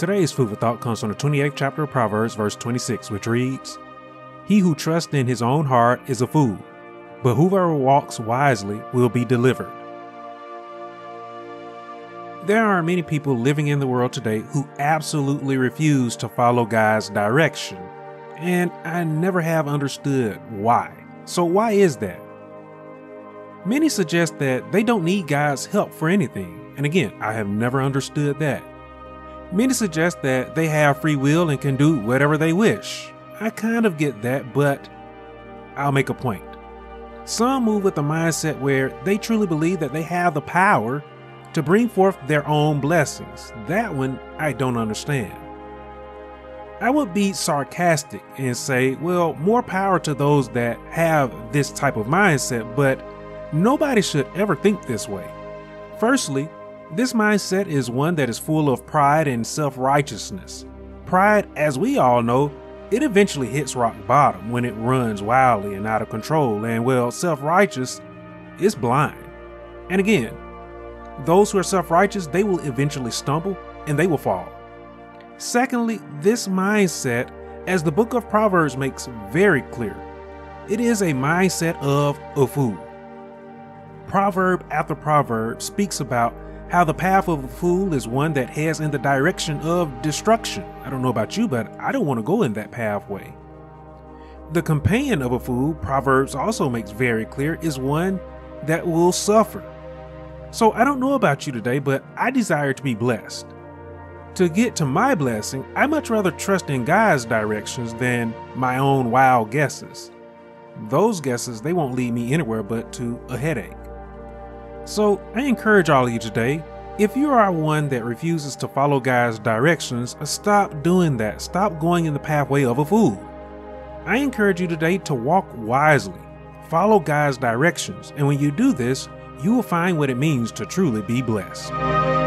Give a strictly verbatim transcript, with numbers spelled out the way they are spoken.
Today's food for thought comes from the twenty-eighth chapter of Proverbs, verse twenty-six, which reads, "He who trusts in his own heart is a fool, but whoever walks wisely will be delivered." There are many people living in the world today who absolutely refuse to follow God's direction, and I never have understood why. So why is that? Many suggest that they don't need God's help for anything, and again, I have never understood that. Many suggest that they have free will and can do whatever they wish. I kind of get that, but I'll make a point. Some move with the mindset where they truly believe that they have the power to bring forth their own blessings. That one I don't understand. I would be sarcastic and say, well, more power to those that have this type of mindset, but nobody should ever think this way. Firstly, this mindset is one that is full of pride and self-righteousness. Pride, as we all know, it eventually hits rock bottom when it runs wildly and out of control, and well, self-righteous is blind. And again, those who are self-righteous, they will eventually stumble and they will fall. Secondly, this mindset, as the book of Proverbs makes very clear, it is a mindset of a fool. Proverb after proverb speaks about how the path of a fool is one that heads in the direction of destruction. I don't know about you, but I don't want to go in that pathway. The companion of a fool, Proverbs also makes very clear, is one that will suffer. So I don't know about you today, but I desire to be blessed. To get to my blessing, I much rather trust in God's directions than my own wild guesses. Those guesses, they won't lead me anywhere but to a headache. So I encourage all of you today, if you are one that refuses to follow God's directions, stop doing that. Stop going in the pathway of a fool. I encourage you today to walk wisely, follow God's directions, and when you do this, you will find what it means to truly be blessed.